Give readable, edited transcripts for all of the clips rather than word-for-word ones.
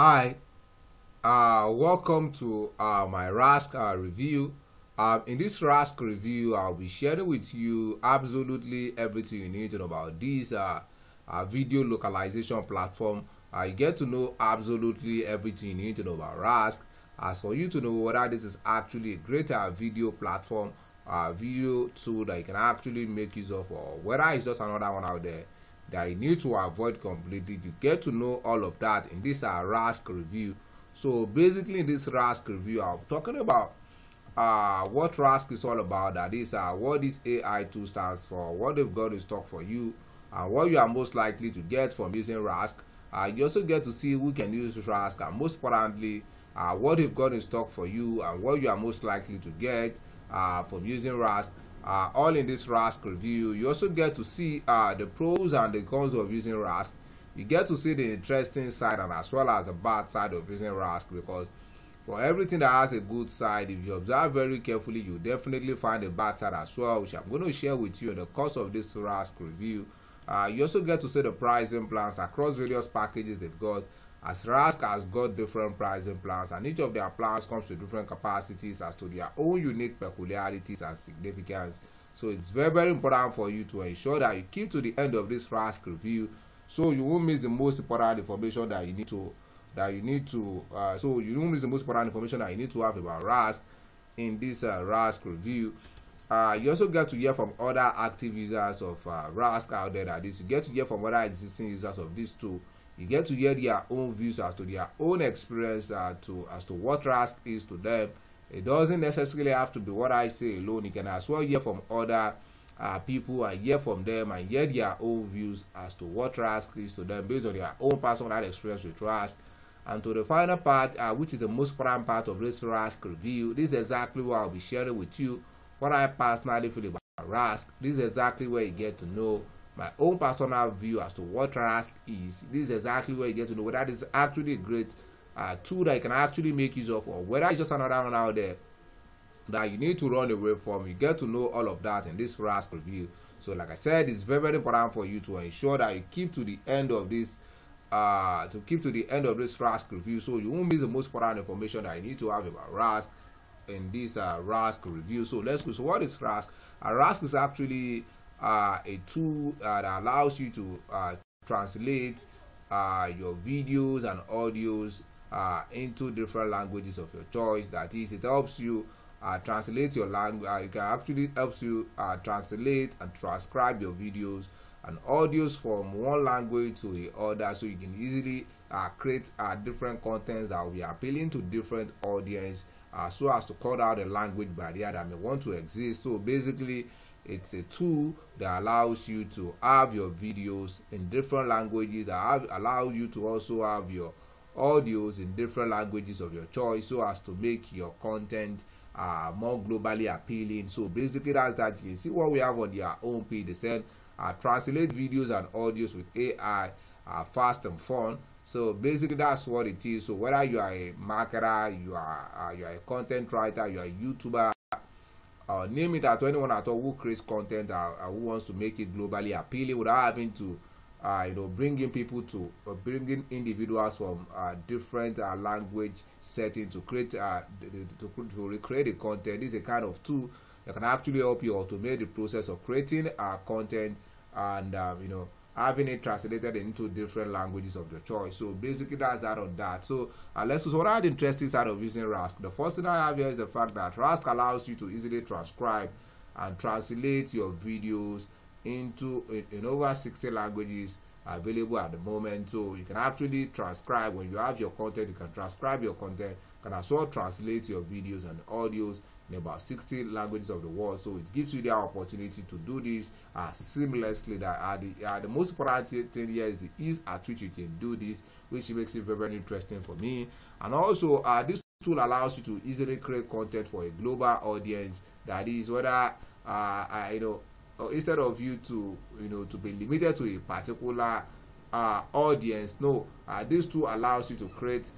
Hi, welcome to my Rask review. In this Rask review, I'll be sharing with you absolutely everything you need to know about this video localization platform. You get to know absolutely everything you need to know about Rask, as for you to know whether this is actually a great video platform, video tool that you can actually make use of, or whether it's just another one out there that you need to avoid completely. You get to know all of that in this Rask review. So basically in this Rask review, I'm talking about what Rask is all about, that is what this AI tool stands for, what they've got in stock for you, and what you are most likely to get from using Rask. You also get to see who can use Rask, and most importantly what they've got in stock for you and what you are most likely to get from using Rask. All in this Rask review. You also get to see the pros and the cons of using Rask. You get to see the interesting side and as well as the bad side of using Rask, because for everything that has a good side, if you observe very carefully, you definitely find a bad side as well, which I'm going to share with you in the course of this Rask review. You also get to see the pricing plans across various packages they've got, as Rask has got different pricing plans, and each of their plans comes with different capacities as to their own unique peculiarities and significance. So it's very, very important for you to ensure that you keep to the end of this Rask review, so you won't miss the most important information that you need to have about Rask in this Rask review. You also get to hear from other active users of Rask out there. That is, you get to hear from other existing users of this tool. You get to hear their own views as to their own experience as to what Rask is to them. It doesn't necessarily have to be what I say alone. You can as well hear from other people and hear from them and hear their own views as to what Rask is to them based on their own personal experience with Rask. And to the final part, which is the most prime part of this Rask review, this is exactly what I'll be sharing with you, what I personally feel about Rask. This is exactly where you get to know my own personal view as to what Rask is. This is exactly where you get to know whether it's actually a great tool that you can actually make use of, or whether it's just another one out there that you need to run away from. You get to know all of that in this Rask review. So like I said, it's very, very important for you to ensure that you keep to the end of this Rask review, so you won't miss the most important information that you need to have about Rask in this Rask review. So let's go. So what is Rask? Rask is actually a tool that allows you to translate your videos and audios into different languages of your choice. That is, it helps you translate your language. It can actually helps you translate and transcribe your videos and audios from one language to the other, so you can easily create different contents that will be appealing to different audience, so as to cut out a language barrier that may want to exist. So basically, it's a tool that allows you to have your videos in different languages, that allow you to also have your audios in different languages of your choice, so as to make your content more globally appealing. So basically, that's that. You can see what we have on their own page. They said translate videos and audios with AI fast and fun. So basically, that's what it is. So whether you are a marketer, you are a content writer, you are a YouTuber, name it, at anyone at all who creates content who wants to make it globally appealing without having to bring in people to bring in individuals from different language settings to create to recreate the content. This is a kind of tool that can actually help you automate the process of creating content and having it translated into different languages of your choice. So basically, that's that on that. So let's look at what are the interesting side of using Rask. The first thing I have here is the fact that Rask allows you to easily transcribe and translate your videos into in over 60 languages available at the moment. So you can actually transcribe when you have your content. You can transcribe your content. You can also translate your videos and audios in about 60 languages of the world. So it gives you the opportunity to do this seamlessly. That the most important thing here is the ease at which you can do this, which makes it very, very interesting for me. And also this tool allows you to easily create content for a global audience. That is, whether instead of you to be limited to a particular audience, no, this tool allows you to create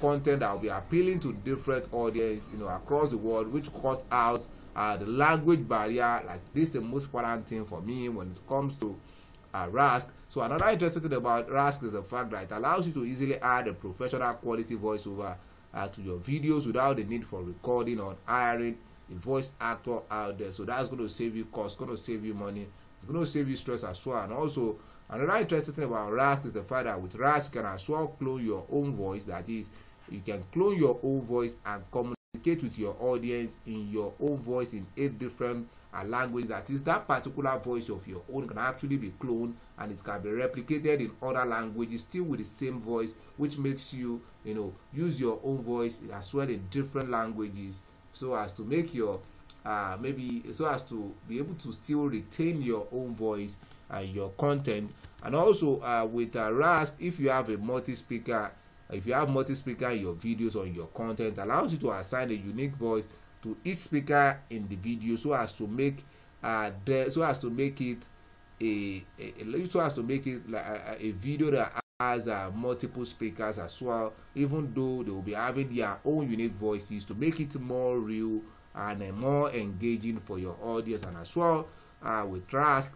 content that will be appealing to different audience across the world, which cuts out the language barrier. Like, this is the most important thing for me when it comes to Rask. So another interesting thing about Rask is the fact that it allows you to easily add a professional quality voiceover to your videos without the need for recording or hiring a voice actor out there. So that's going to save you cost, going to save you money, going to save you stress as well. And also another interesting thing about Rask is the fact that with Rask you can as well clone your own voice. That is, you can clone your own voice and communicate with your audience in your own voice in 8 different languages. That is, that particular voice of your own can actually be cloned and it can be replicated in other languages still with the same voice, which makes you, use your own voice as well in different languages, so as to make your so as to be able to still retain your own voice and your content. And also with Rask, if you have a multi-speaker, in your videos or in your content, allows you to assign a unique voice to each speaker in the video, so as to make it like a video that has multiple speakers as well, even though they will be having their own unique voices, to make it more real and more engaging for your audience. And as well with Rask,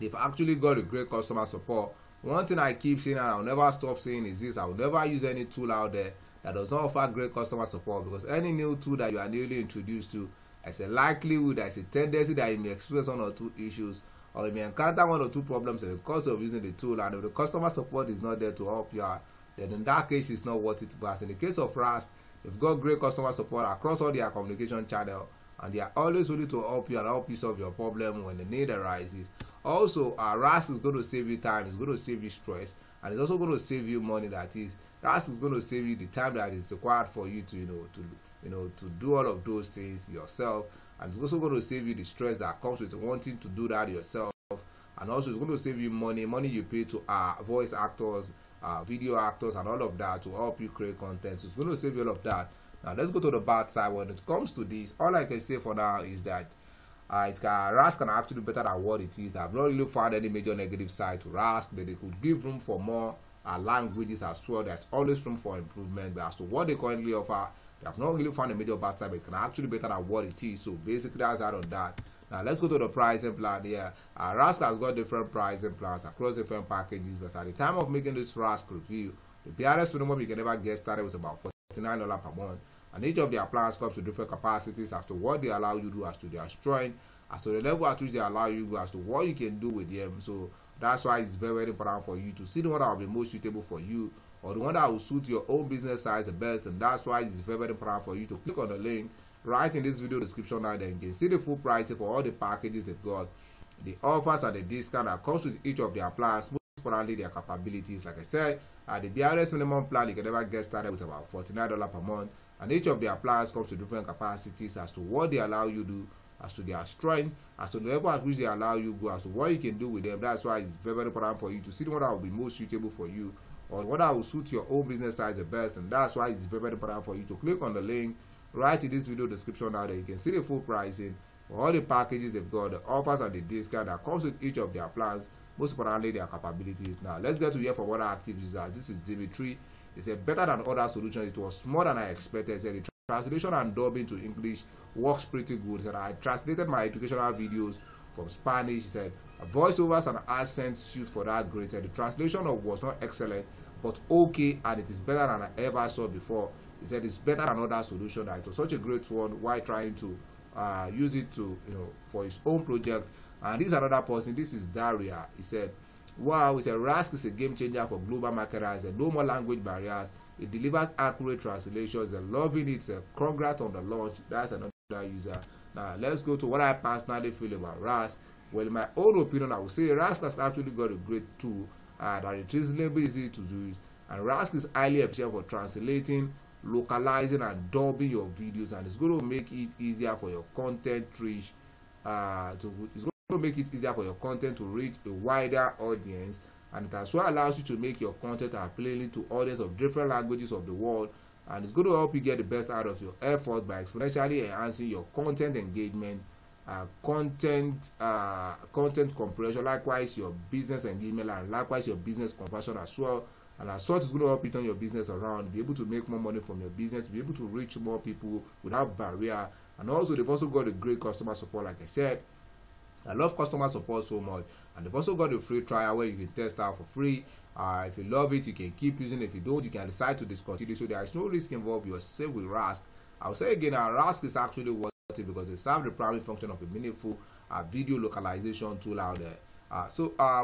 they've actually got a great customer support. One thing I keep saying and I'll never stop saying is this: I will never use any tool out there that does not offer great customer support, because any new tool that you are newly introduced to, there's a likelihood, there's a tendency that you may experience 1 or 2 issues, or you may encounter 1 or 2 problems in the course of using the tool. And if the customer support is not there to help you out, then in that case it's not worth it. But in the case of Rask, they've got great customer support across all their communication channels, and they are always ready to help you and help you solve your problem when the need arises. Also, Rask is going to save you time, it's going to save you stress, and it's also going to save you money. That is, Rask is going to save you the time that is required for you to, to do all of those things yourself, and it's also going to save you the stress that comes with wanting to do that yourself. And also, it's going to save you money, you pay to voice actors, video actors, and all of that to help you create content. So it's going to save you all of that. Now let's go to the bad side. When it comes to this, all I can say for now is that Rask can actually be better than what it is. I've not really found any major negative side to Rask, but they could give room for more languages as well. There's always room for improvement, but as to what they currently offer, I've not really found a major bad side, but it can actually be better than what it is. So basically that's that on that. Now let's go to the pricing plan here. Rask has got different pricing plans across different packages, but at the time of making this Rask review, the barest minimum you can ever get started was about $49 per month, and each of their plans comes with different capacities as to what they allow you to do, as to their strength, as to the level at which they allow you to do, as to what you can do with them. So that's why it's very, very important for you to see the one that will be most suitable for you, or the one that will suit your own business size the best. And that's why it's very, very important for you to click on the link right in this video description now, then you can see the full pricing for all the packages they've got, the offers and the discount that comes with each of their plans, most importantly their capabilities. Like I said, at the barest minimum plan you can ever get started with about $49 per month, and each of their plans comes to different capacities as to what they allow you to do, as to their strength, as to the level at which they allow you to go, as to what you can do with them. That's why it's very, very important for you to see the one that will be most suitable for you, or what will suit your own business size the best. And that's why it's very, very important for you to click on the link right in this video description now that you can see the full pricing, all the packages they've got, the offers and the discount that comes with each of their plans, most importantly their capabilities. Now let's get to hear from other active users. This is Dimitri. He said, better than other solutions, it was more than I expected. He said, the translation and dubbing to English works pretty good. He said, I translated my educational videos from Spanish. He said, voiceovers and accents suit for that grade. He said, the translation was not excellent, but okay, and it is better than I ever saw before. He said, it's better than other solution. That it was such a great one. Why trying to use it to, for his own project? And this is another person. This is Daria. He said, wow, he said, Rask is a game changer for global marketers. He said, no more language barriers. It delivers accurate translations. They're loving it. Congrats on the launch. That's another user. Now let's go to what I personally feel about Rask. Well, in my own opinion, I would say Rask has actually got a great tool that is reasonably easy to use, and Rask is highly efficient for translating, localizing and dubbing your videos, and it's going to make it easier for your content reach to reach a wider audience. And it as well allows you to make your content appealing to audience of different languages of the world, and it's going to help you get the best out of your effort by exponentially enhancing your content engagement, content comprehension, likewise your business engagement, and likewise your business conversion as well. And as such, it's going to help you turn your business around, be able to make more money from your business, be able to reach more people without barrier. And also, they've also got a great customer support. Like I said, I love customer support so much, and they've also got a free trial where you can test out for free. If you love it, you can keep using. If you don't, you can decide to discontinue. So there is no risk involved. You are safe with Rask. I'll say again, Rask is actually worth it because they serve the primary function of a meaningful video localization tool out there.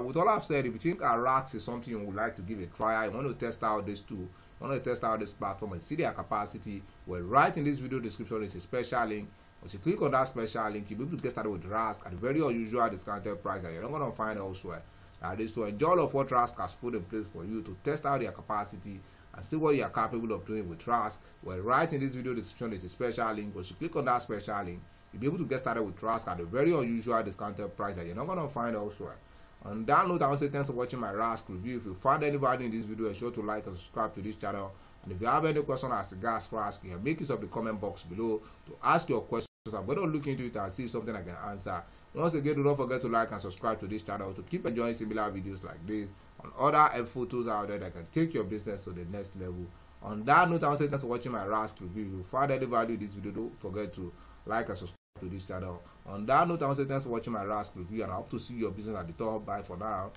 With all I've said, if you think Rask is something you would like to give a try, you want to test out this tool, you want to test out this platform and see their capacity, well, right in this video description is a special link. Once you click on that special link, you'll be able to get started with Rask at a very unusual discounted price that you're not going to find elsewhere. That is to enjoy all of what Rask has put in place for you to test out your capacity and see what you are capable of doing with Rask. Well, right in this video description is a special link. Once you click on that special link, you'll be able to get started with Rask at a very unusual discounted price that you're not going to find elsewhere. On that note, I want to say thanks for watching my Rask review. If you found any value in this video, be sure to like and subscribe to this channel. And if you have any question as regards Rask, you can make use of the comment box below to ask your questions. I'm going to look into it and see if something I can answer. Once again, do not forget to like and subscribe to this channel to keep enjoying similar videos like this on other helpful tools out there that can take your business to the next level. On that note, I want to say thanks for watching my Rask review. If you found any value in this video, don't forget to like and subscribe to this channel. On that note, I want to say thanks for watching my Rask review, and I hope to see your business at the top. Bye for now.